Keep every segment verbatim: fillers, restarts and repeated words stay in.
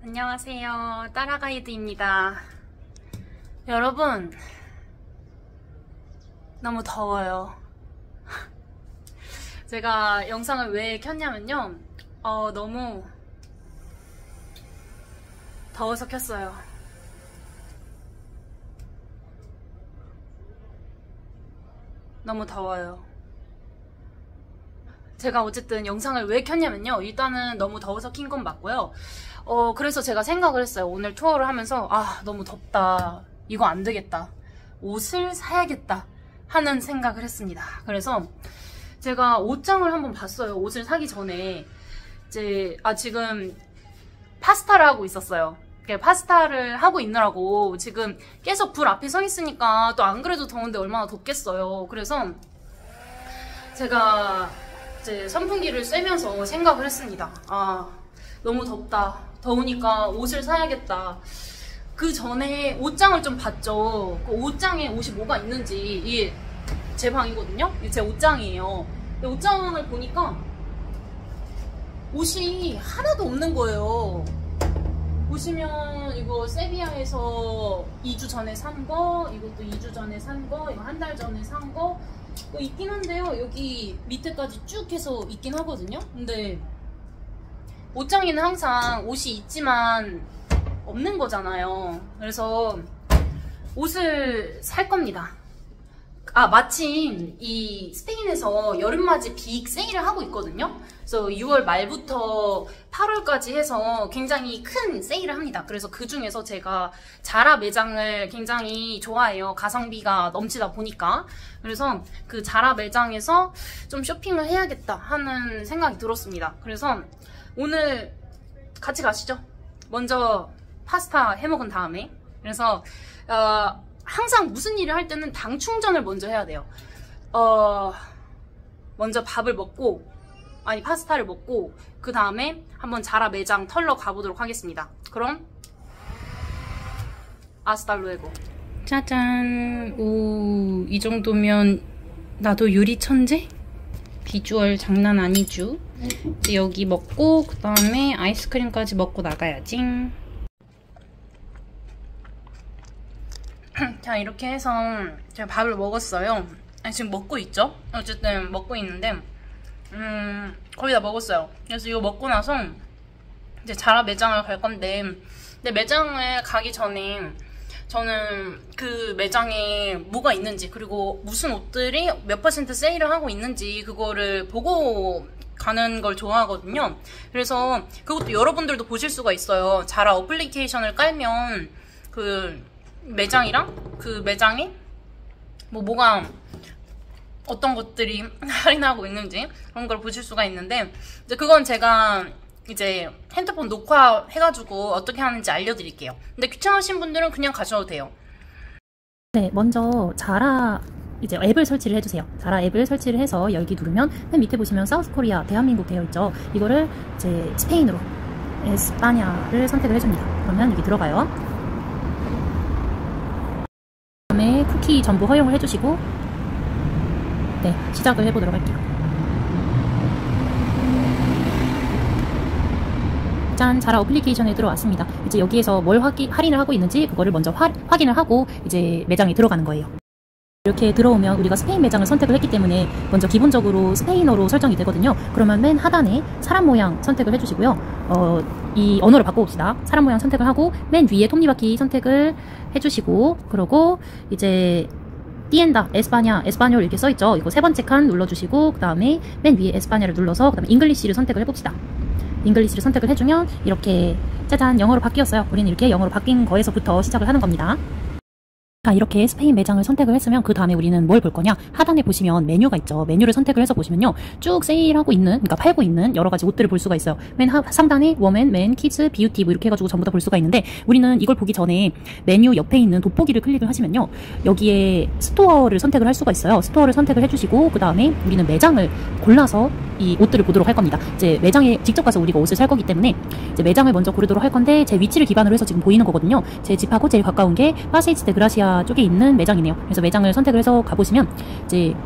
안녕하세요, 따라가이드입니다. 여러분, 너무 더워요. 제가 영상을 왜 켰냐면요, 어, 너무 더워서 켰어요. 너무 더워요. 제가 어쨌든 영상을 왜 켰냐면요, 일단은 너무 더워서 킨 건 맞고요. 어 그래서 제가 생각을 했어요. 오늘 투어를 하면서 아 너무 덥다, 이거 안 되겠다, 옷을 사야겠다 하는 생각을 했습니다. 그래서 제가 옷장을 한번 봤어요. 옷을 사기 전에 이제 아 지금 파스타를 하고 있었어요. 파스타를 하고 있느라고 지금 계속 불 앞에 서 있으니까 또 안 그래도 더운데 얼마나 덥겠어요. 그래서 제가 이제 선풍기를 쐬면서 생각을 했습니다. 아 너무 덥다, 더우니까 옷을 사야겠다. 그 전에 옷장을 좀 봤죠. 그 옷장에 옷이 뭐가 있는지, 이게 제 방이거든요. 이게 제 옷장이에요. 근데 옷장을 보니까 옷이 하나도 없는 거예요. 보시면 이거 세비야에서 이 주 전에 산 거, 이것도 이 주 전에 산 거, 이거 한 달 전에 산 거 있긴 한데요. 여기 밑에까지 쭉 해서 있긴 하거든요. 근데 옷장에는 항상 옷이 있지만 없는 거잖아요. 그래서 옷을 살 겁니다. 아 마침 이 스페인에서 여름맞이 빅 세일을 하고 있거든요. 그래서 유월 말부터 팔월까지 해서 굉장히 큰 세일을 합니다. 그래서 그 중에서 제가 자라 매장을 굉장히 좋아해요. 가성비가 넘치다 보니까. 그래서 그 자라 매장에서 좀 쇼핑을 해야겠다 하는 생각이 들었습니다. 그래서 오늘 같이 가시죠. 먼저 파스타 해먹은 다음에. 그래서 어, 항상 무슨 일을 할 때는 당 충전을 먼저 해야 돼요. 어, 먼저 밥을 먹고, 아니 파스타를 먹고 그 다음에 한번 자라 매장 털러 가보도록 하겠습니다. 그럼 아스탈루에고. 짜잔. 오, 이 정도면 나도 요리 천재? 비주얼 장난 아니쥬. 여기 먹고 그 다음에 아이스크림까지 먹고 나가야지. 자, 이렇게 해서 제가 밥을 먹었어요. 아니, 지금 먹고 있죠? 어쨌든 먹고 있는데 음, 거의 다 먹었어요. 그래서 이거 먹고 나서 이제 자라 매장을 갈 건데, 근데 매장을 가기 전에 저는 그 매장에 뭐가 있는지, 그리고 무슨 옷들이 몇 퍼센트 세일을 하고 있는지 그거를 보고 가는 걸 좋아하거든요. 그래서 그것도 여러분들도 보실 수가 있어요. 자라 어플리케이션을 깔면 그 매장이랑 그 매장에 뭐 뭐가 어떤 것들이 할인하고 있는지 그런 걸 보실 수가 있는데, 이제 그건 제가 이제 핸드폰 녹화해가지고 어떻게 하는지 알려드릴게요. 근데 귀찮으신 분들은 그냥 가셔도 돼요. 네, 먼저 자라 이제 앱을 설치를 해주세요. 자라 앱을 설치를 해서 열기 누르면 맨 밑에 보시면 사우스 코리아 대한민국 되어 있죠. 이거를 이제 스페인으로 에스파냐를 선택을 해줍니다. 그러면 여기 들어가요. 다음에 쿠키 전부 허용을 해주시고, 네, 시작을 해보도록 할게요. 짠, 자라 어플리케이션에 들어왔습니다. 이제 여기에서 뭘 확인, 할인을 하고 있는지 그거를 먼저 화, 확인을 하고 이제 매장에 들어가는 거예요. 이렇게 들어오면 우리가 스페인 매장을 선택을 했기 때문에 먼저 기본적으로 스페인어로 설정이 되거든요. 그러면 맨 하단에 사람 모양 선택을 해주시고요. 어, 이 언어를 바꿔봅시다. 사람 모양 선택을 하고 맨 위에 톱니바퀴 선택을 해주시고, 그러고 이제 띠엔다, 에스파냐, 에스파뇰 이렇게 써있죠. 이거 세 번째 칸 눌러주시고 그 다음에 맨 위에 에스파냐를 눌러서 그 다음에 잉글리시를 선택을 해봅시다. 잉글리시를 선택을 해주면 이렇게 짜잔, 영어로 바뀌었어요. 우리는 이렇게 영어로 바뀐 거에서부터 시작을 하는 겁니다. 자, 이렇게 스페인 매장을 선택을 했으면 그 다음에 우리는 뭘 볼 거냐, 하단에 보시면 메뉴가 있죠. 메뉴를 선택을 해서 보시면요, 쭉 세일하고 있는, 그러니까 팔고 있는 여러 가지 옷들을 볼 수가 있어요. 맨 하, 상단에 워맨, 맨, 키즈, 뷰티 뭐 이렇게 해가지고 전부 다 볼 수가 있는데, 우리는 이걸 보기 전에 메뉴 옆에 있는 돋보기를 클릭을 하시면요, 여기에 스토어를 선택을 할 수가 있어요. 스토어를 선택을 해주시고 그 다음에 우리는 매장을 골라서 이 옷들을 보도록 할 겁니다. 이제 매장에 직접 가서 우리가 옷을 살 거기 때문에 이제 매장을 먼저 고르도록 할 건데, 제 위치를 기반으로 해서 지금 보이는 거거든요. 제 집하고 제일 가까운 게 파세이츠 데 그라시아 쪽에 있는 매장이네요. 그래서 매장을 선택을 해서 가보시면 이제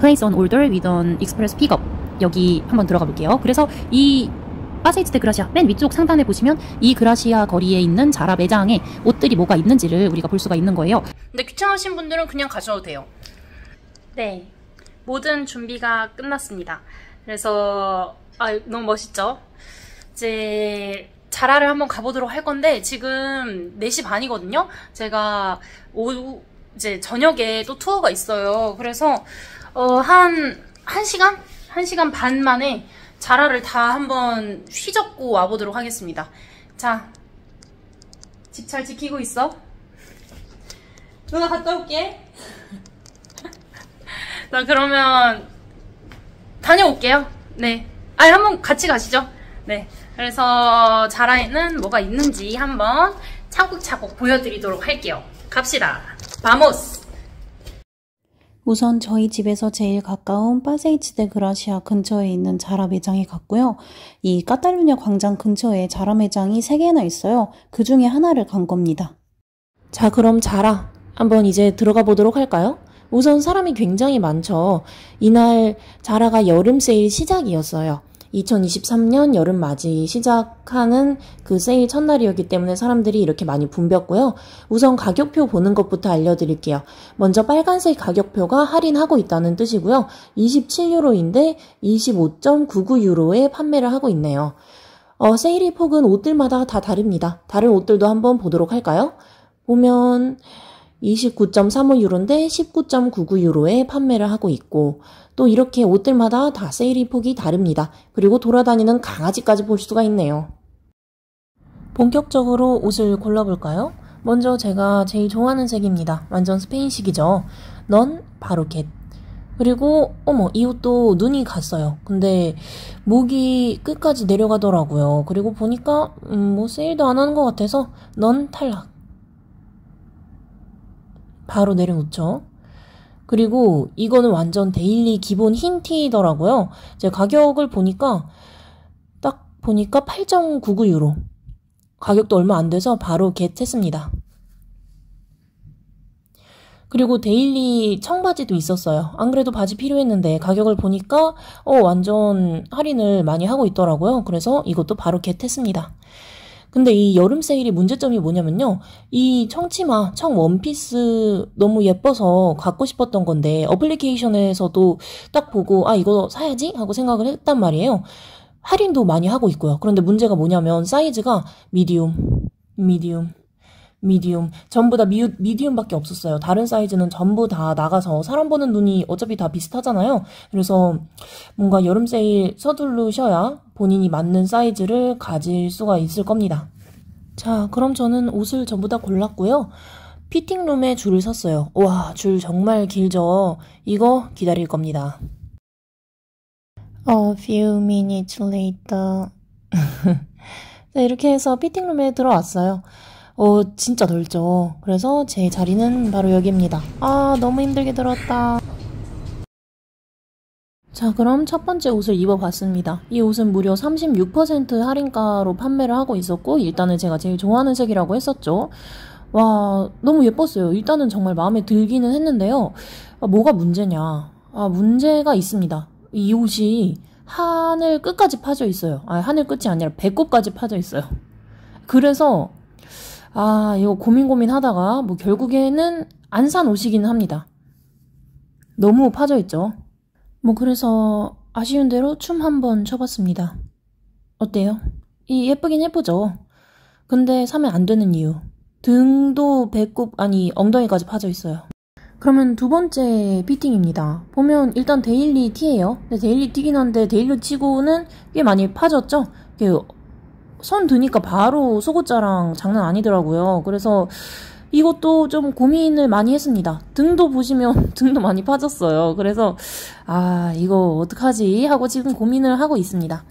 Place an order with an express pickup, 여기 한번 들어가 볼게요. 그래서 이 파세이지 드 그라시아 맨 위쪽 상단에 보시면 이 그라시아 거리에 있는 자라 매장에 옷들이 뭐가 있는지를 우리가 볼 수가 있는 거예요. 근데 귀찮으신 분들은 그냥 가셔도 돼요. 네, 모든 준비가 끝났습니다. 그래서 아, 너무 멋있죠? 이제 자라를 한번 가보도록 할 건데 지금 네 시 반이거든요? 제가 오후, 이제 저녁에 또 투어가 있어요. 그래서 어, 한, 한 시간? 한 시간 반 만에 자라를 다 한번 휘젓고 와보도록 하겠습니다. 자, 집 잘 지키고 있어? 누나 갔다 올게. 나 그러면 다녀올게요. 네. 아니, 한번 같이 가시죠. 네. 그래서 자라에는 뭐가 있는지 한번 차곡차곡 보여드리도록 할게요. 갑시다. 바모스! 우선 저희 집에서 제일 가까운 파세이지 드 그라시아 근처에 있는 자라 매장에 갔고요. 이 카탈루냐 광장 근처에 자라 매장이 세 개나 있어요. 그 중에 하나를 간 겁니다. 자, 그럼 자라 한번 이제 들어가 보도록 할까요? 우선 사람이 굉장히 많죠. 이날 자라가 여름 세일 시작이었어요. 이천이십삼 년 여름 맞이 시작하는 그 세일 첫날이었기 때문에 사람들이 이렇게 많이 붐볐고요. 우선 가격표 보는 것부터 알려드릴게요. 먼저 빨간색 가격표가 할인하고 있다는 뜻이고요. 이십칠 유로인데 이십오 점 구구 유로에 판매를 하고 있네요. 어, 세일의 폭은 옷들마다 다 다릅니다. 다른 옷들도 한번 보도록 할까요? 보면 이십구 점 삼오 유로인데 십구 점 구구 유로에 판매를 하고 있고 또 이렇게 옷들마다 다 세일의 폭이 다릅니다. 그리고 돌아다니는 강아지까지 볼 수가 있네요. 본격적으로 옷을 골라볼까요? 먼저 제가 제일 좋아하는 색입니다. 완전 스페인식이죠. 넌 바로 겟. 그리고 어머, 이 옷도 눈이 갔어요. 근데 목이 끝까지 내려가더라고요. 그리고 보니까 음, 뭐 세일도 안 하는 것 같아서 넌 탈락. 바로 내려놓죠. 그리고 이거는 완전 데일리 기본 흰 티더라고요. 제 가격을 보니까 딱 보니까 팔 점 구구 유로. 가격도 얼마 안 돼서 바로 겟했습니다. 그리고 데일리 청바지도 있었어요. 안 그래도 바지 필요했는데 가격을 보니까 어, 완전 할인을 많이 하고 있더라고요. 그래서 이것도 바로 겟했습니다. 근데 이 여름 세일이 문제점이 뭐냐면요. 이 청치마, 청 원피스 너무 예뻐서 갖고 싶었던 건데 어플리케이션에서도 딱 보고 아, 이거 사야지 하고 생각을 했단 말이에요. 할인도 많이 하고 있고요. 그런데 문제가 뭐냐면 사이즈가 미디움, 미디움, 미디움 전부 다 미, 미디움밖에 없었어요. 다른 사이즈는 전부 다 나가서 사람 보는 눈이 어차피 다 비슷하잖아요. 그래서 뭔가 여름 세일 서두르셔야 본인이 맞는 사이즈를 가질 수가 있을 겁니다. 자, 그럼 저는 옷을 전부 다 골랐고요. 피팅룸에 줄을 섰어요. 와, 줄 정말 길죠? 이거 기다릴 겁니다. A few minutes later. 자, 이렇게 해서 피팅룸에 들어왔어요. 어, 진짜 넓죠. 그래서 제 자리는 바로 여기입니다. 아, 너무 힘들게 들었다. 자, 그럼 첫 번째 옷을 입어봤습니다. 이 옷은 무려 삼십육 퍼센트 할인가로 판매를 하고 있었고 일단은 제가 제일 좋아하는 색이라고 했었죠. 와, 너무 예뻤어요. 일단은 정말 마음에 들기는 했는데요. 아, 뭐가 문제냐. 아, 문제가 있습니다. 이 옷이 하늘 끝까지 파져 있어요. 아, 하늘 끝이 아니라 배꼽까지 파져 있어요. 그래서 아, 이거 고민 고민 하다가 뭐 결국에는 안 산 옷이기는 합니다. 너무 파져있죠? 뭐 그래서 아쉬운 대로 춤 한번 춰봤습니다. 어때요? 이 예쁘긴 예쁘죠? 근데 사면 안 되는 이유. 등도 배꼽, 아니 엉덩이까지 파져있어요. 그러면 두 번째 피팅입니다. 보면 일단 데일리 티예요. 근데 데일리 티긴 한데 데일리 치고는 꽤 많이 파졌죠? 손 드니까 바로 속옷자랑 장난 아니더라고요. 그래서 이것도 좀 고민을 많이 했습니다. 등도 보시면 등도 많이 파졌어요. 그래서 아, 이거 어떡하지 하고 지금 고민을 하고 있습니다.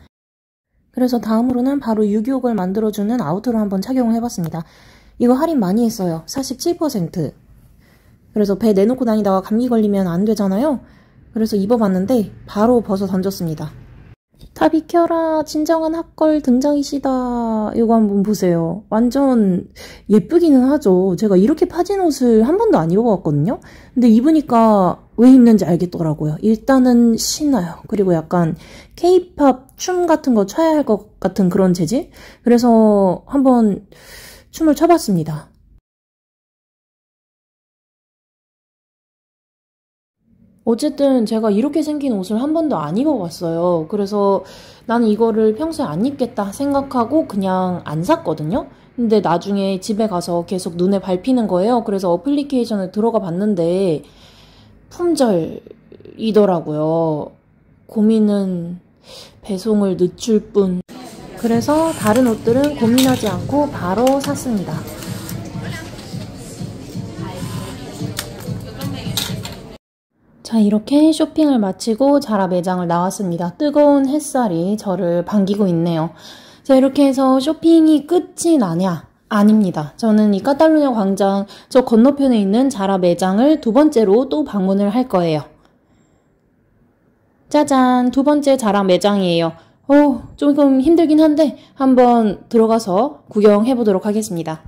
그래서 다음으로는 바로 유기욕을 만들어주는 아우터를 한번 착용을 해봤습니다. 이거 할인 많이 했어요. 사십칠 퍼센트. 그래서 배 내놓고 다니다가 감기 걸리면 안 되잖아요. 그래서 입어봤는데 바로 벗어 던졌습니다. 다 비켜라, 진정한 핫걸 등장이시다. 이거 한번 보세요. 완전 예쁘기는 하죠. 제가 이렇게 파진 옷을 한 번도 안 입어봤거든요. 근데 입으니까 왜 입는지 알겠더라고요. 일단은 신나요. 그리고 약간 케이팝 춤 같은 거 춰야 할 것 같은 그런 재질? 그래서 한번 춤을 춰봤습니다. 어쨌든 제가 이렇게 생긴 옷을 한 번도 안 입어봤어요. 그래서 나는 이거를 평소에 안 입겠다 생각하고 그냥 안 샀거든요. 근데 나중에 집에 가서 계속 눈에 밟히는 거예요. 그래서 어플리케이션에 들어가 봤는데 품절이더라고요. 고민은 배송을 늦출 뿐. 그래서 다른 옷들은 고민하지 않고 바로 샀습니다. 자, 이렇게 쇼핑을 마치고 자라 매장을 나왔습니다. 뜨거운 햇살이 저를 반기고 있네요. 자, 이렇게 해서 쇼핑이 끝이 나냐? 아닙니다. 저는 이 카탈루냐 광장 저 건너편에 있는 자라 매장을 두 번째로 또 방문을 할 거예요. 짜잔! 두 번째 자라 매장이에요. 오, 조금 힘들긴 한데 한번 들어가서 구경해 보도록 하겠습니다.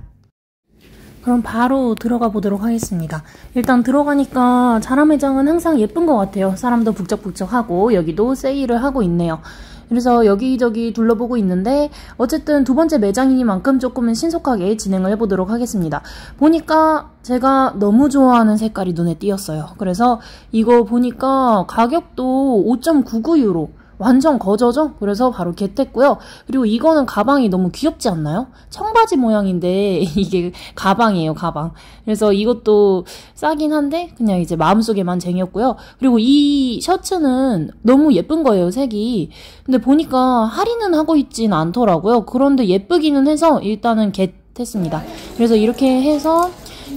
그럼 바로 들어가 보도록 하겠습니다. 일단 들어가니까 자라 매장은 항상 예쁜 것 같아요. 사람도 북적북적하고 여기도 세일을 하고 있네요. 그래서 여기저기 둘러보고 있는데 어쨌든 두 번째 매장이니만큼 조금은 신속하게 진행을 해보도록 하겠습니다. 보니까 제가 너무 좋아하는 색깔이 눈에 띄었어요. 그래서 이거 보니까 가격도 오 점 구구 유로. 완전 거저죠? 그래서 바로 겟했고요. 그리고 이거는 가방이 너무 귀엽지 않나요? 청바지 모양인데 이게 가방이에요, 가방. 그래서 이것도 싸긴 한데 그냥 이제 마음속에만 쟁였고요. 그리고 이 셔츠는 너무 예쁜 거예요, 색이. 근데 보니까 할인은 하고 있진 않더라고요. 그런데 예쁘기는 해서 일단은 겟했습니다. 그래서 이렇게 해서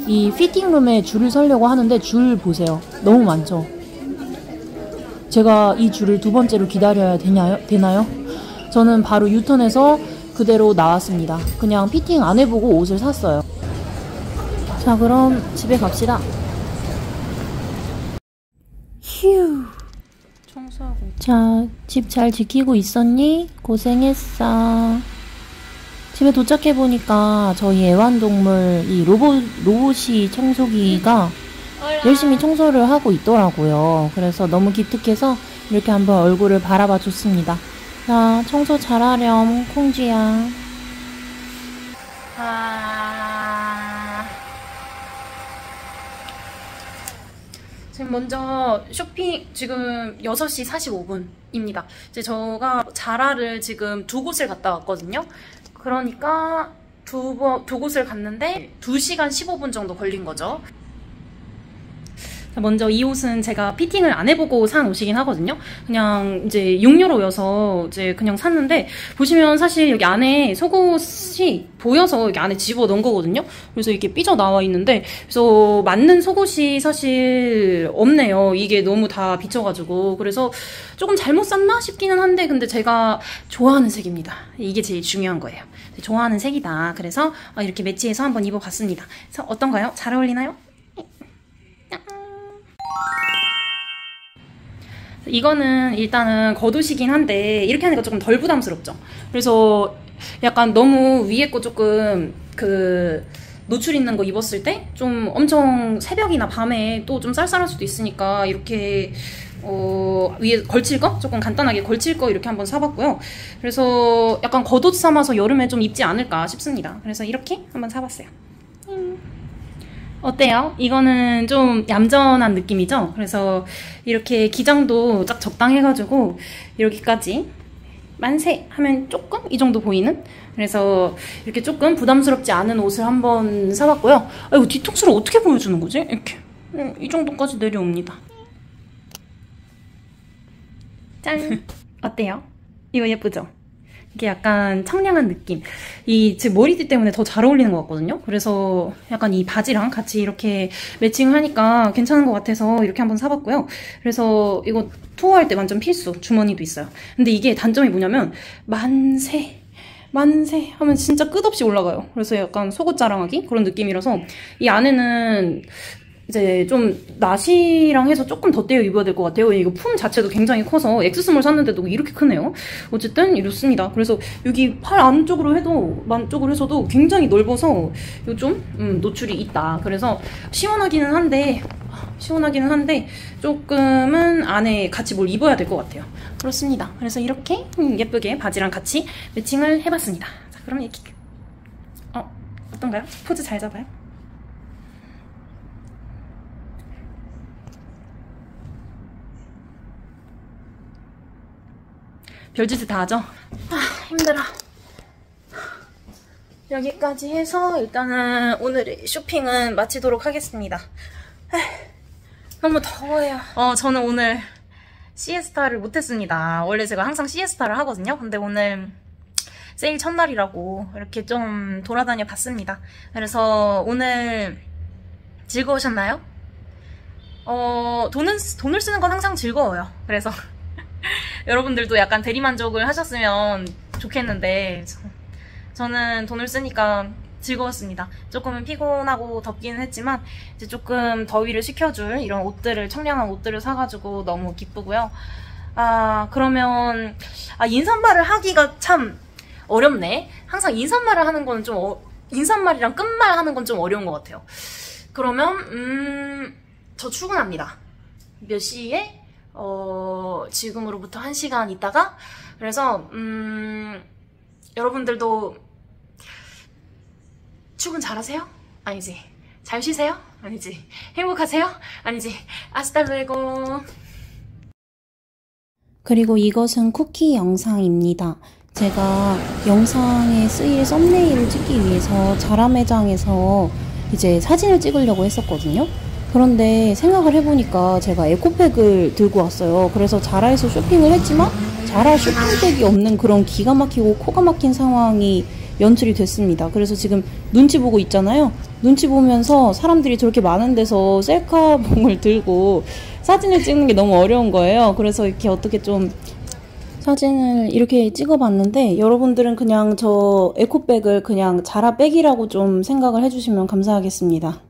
이 피팅룸에 줄을 서려고 하는데 줄 보세요. 너무 많죠? 제가 이 줄을 두 번째로 기다려야 되나요? 되나요? 저는 바로 유턴해서 그대로 나왔습니다. 그냥 피팅 안 해보고 옷을 샀어요. 자, 그럼 집에 갑시다. 휴. 청소하고. 자, 집 잘 지키고 있었니? 고생했어. 집에 도착해보니까 저희 애완동물 이 로봇, 로봇이 청소기가 열심히 청소를 하고 있더라고요. 그래서 너무 기특해서 이렇게 한번 얼굴을 바라봐 줬습니다. 자, 청소 잘하렴, 콩쥐야. 아... 지금 먼저 쇼핑, 지금 여섯 시 사십오 분입니다. 이제 제가 자라를 지금 두 곳을 갔다 왔거든요. 그러니까 두, 번, 두 곳을 갔는데 두 시간 십오 분 정도 걸린 거죠. 먼저 이 옷은 제가 피팅을 안 해보고 산 옷이긴 하거든요. 그냥 이제 육 유로여서 이제 그냥 샀는데 보시면 사실 여기 안에 속옷이 보여서 여기 안에 집어 넣은 거거든요. 그래서 이렇게 삐져 나와 있는데 그래서 맞는 속옷이 사실 없네요. 이게 너무 다 비쳐가지고 그래서 조금 잘못 샀나 싶기는 한데 근데 제가 좋아하는 색입니다. 이게 제일 중요한 거예요. 좋아하는 색이다. 그래서 이렇게 매치해서 한번 입어봤습니다. 그래서 어떤가요? 잘 어울리나요? 이거는 일단은 겉옷이긴 한데 이렇게 하니까 조금 덜 부담스럽죠. 그래서 약간 너무 위에 거 조금 그 노출 있는 거 입었을 때 좀 엄청 새벽이나 밤에 또 좀 쌀쌀할 수도 있으니까 이렇게 어 위에 걸칠 거? 조금 간단하게 걸칠 거 이렇게 한번 사봤고요. 그래서 약간 겉옷 삼아서 여름에 좀 입지 않을까 싶습니다. 그래서 이렇게 한번 사봤어요. 어때요? 이거는 좀 얌전한 느낌이죠? 그래서 이렇게 기장도 딱 적당해가지고 여기까지 만세 하면 조금 이 정도 보이는? 그래서 이렇게 조금 부담스럽지 않은 옷을 한번 사봤고요. 아이고, 뒤통수를 어떻게 보여주는 거지? 이렇게 이 정도까지 내려옵니다. 짠! 어때요? 이거 예쁘죠? 이게 약간 청량한 느낌. 이 제 머리띠 때문에 더 잘 어울리는 것 같거든요. 그래서 약간 이 바지랑 같이 이렇게 매칭하니까 괜찮은 것 같아서 이렇게 한번 사봤고요. 그래서 이거 투어할 때 완전 필수. 주머니도 있어요. 근데 이게 단점이 뭐냐면 만세 만세 하면 진짜 끝없이 올라가요. 그래서 약간 속옷 자랑하기 그런 느낌이라서 이 안에는 이제 좀 나시랑 해서 조금 더 떼어 입어야 될 것 같아요. 이거 품 자체도 굉장히 커서 엑스 스몰 샀는데도 이렇게 크네요. 어쨌든 이렇습니다. 그래서 여기 팔 안쪽으로 해도 안쪽으로 해서도 굉장히 넓어서 이거 좀 음, 노출이 있다. 그래서 시원하기는 한데 시원하기는 한데 조금은 안에 같이 뭘 입어야 될 것 같아요. 그렇습니다. 그래서 이렇게 예쁘게 바지랑 같이 매칭을 해봤습니다. 자, 그럼 이렇게 어 어떤가요? 포즈 잘 잡아요? 별짓을 다 하죠? 아, 힘들어. 여기까지 해서 일단은 오늘의 쇼핑은 마치도록 하겠습니다. 에이, 너무 더워요. 어, 저는 오늘 시에스타를 못했습니다. 원래 제가 항상 시에스타를 하거든요. 근데 오늘 세일 첫날이라고 이렇게 좀 돌아다녀 봤습니다. 그래서 오늘 즐거우셨나요? 어, 돈은, 돈을 쓰는 건 항상 즐거워요. 그래서 여러분들도 약간 대리만족을 하셨으면 좋겠는데 저, 저는 돈을 쓰니까 즐거웠습니다. 조금은 피곤하고 덥기는 했지만 이제 조금 더위를 식혀줄 이런 옷들을, 청량한 옷들을 사가지고 너무 기쁘고요. 아 그러면 아 인사말을 하기가 참 어렵네. 항상 인사말을 하는 건 좀 어, 인사말이랑 끝말 하는 건 좀 어려운 것 같아요. 그러면 음 저 출근합니다. 몇 시에? 어 지금으로부터 한 시간 있다가. 그래서 음 여러분들도 출근 잘하세요? 아니지. 잘 쉬세요? 아니지. 행복하세요? 아니지. 아스타루에고. 그리고 이것은 쿠키 영상입니다. 제가 영상에 쓰일 썸네일을 찍기 위해서 자라 매장에서 이제 사진을 찍으려고 했었거든요. 그런데 생각을 해보니까 제가 에코백을 들고 왔어요. 그래서 자라에서 쇼핑을 했지만 자라 쇼핑백이 없는 그런 기가 막히고 코가 막힌 상황이 연출이 됐습니다. 그래서 지금 눈치 보고 있잖아요. 눈치 보면서 사람들이 저렇게 많은 데서 셀카봉을 들고 사진을 찍는 게 너무 어려운 거예요. 그래서 이렇게 어떻게 좀 사진을 이렇게 찍어봤는데 여러분들은 그냥 저 에코백을 그냥 자라백이라고 좀 생각을 해주시면 감사하겠습니다.